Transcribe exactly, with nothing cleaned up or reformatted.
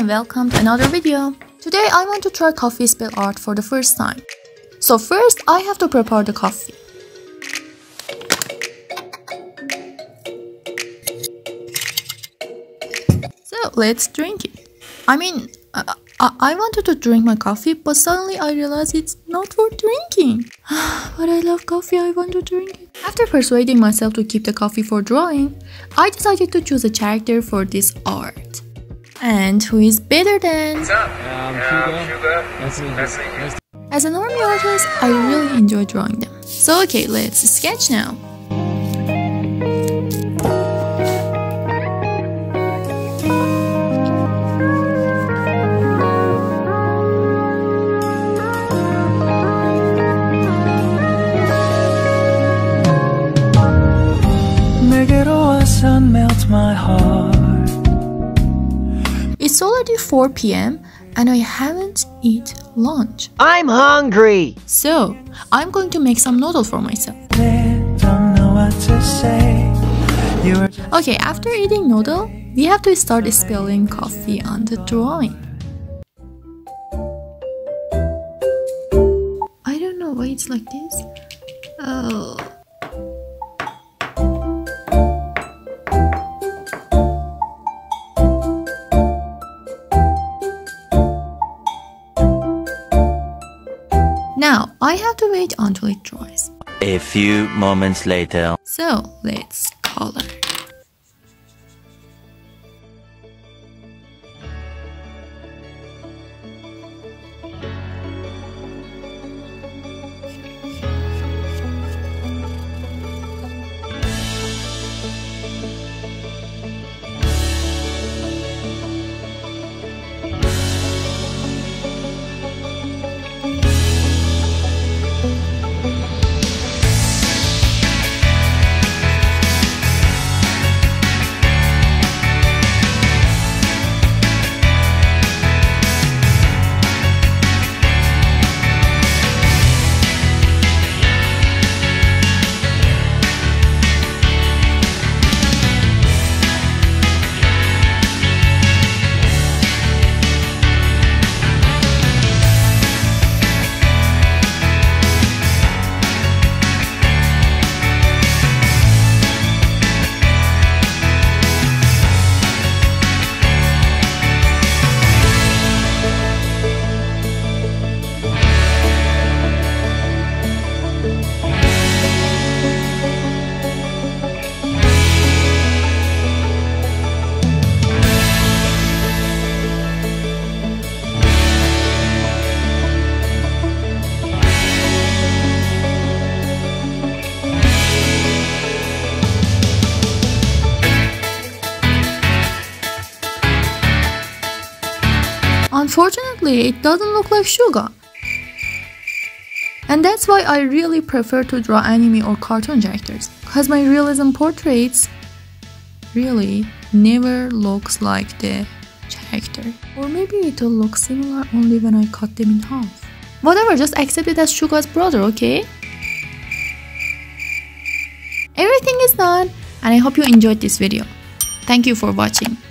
and welcome to another video. Today I want to try coffee spill art for the first time. So first I have to prepare the coffee. So let's drink it. I mean, I, I, I wanted to drink my coffee, but suddenly I realized it's not for drinking. But I love coffee, I want to drink it. After persuading myself to keep the coffee for drawing, I decided to choose a character for this art. And who is better than... What's up? Um, Suga. That's me. That's me. That's me. As a normal artist, I really enjoy drawing them. So okay, let's sketch now. Sun melts my heart. It's already four p m and I haven't eaten lunch. I'm hungry. So I'm going to make some noodles for myself. Don't know what to say. Okay, after eating noodle, we have to start spilling coffee on the drawing. I don't know why it's like this. Oh. Now, I have to wait until it dries. A few moments later. So, let's color. Unfortunately, it doesn't look like Suga. And that's why I really prefer to draw anime or cartoon characters, because my realism portraits really never looks like the character. Or maybe it'll look similar only when I cut them in half. Whatever, just accept it as Suga's brother, okay? Everything is done, and I hope you enjoyed this video. Thank you for watching.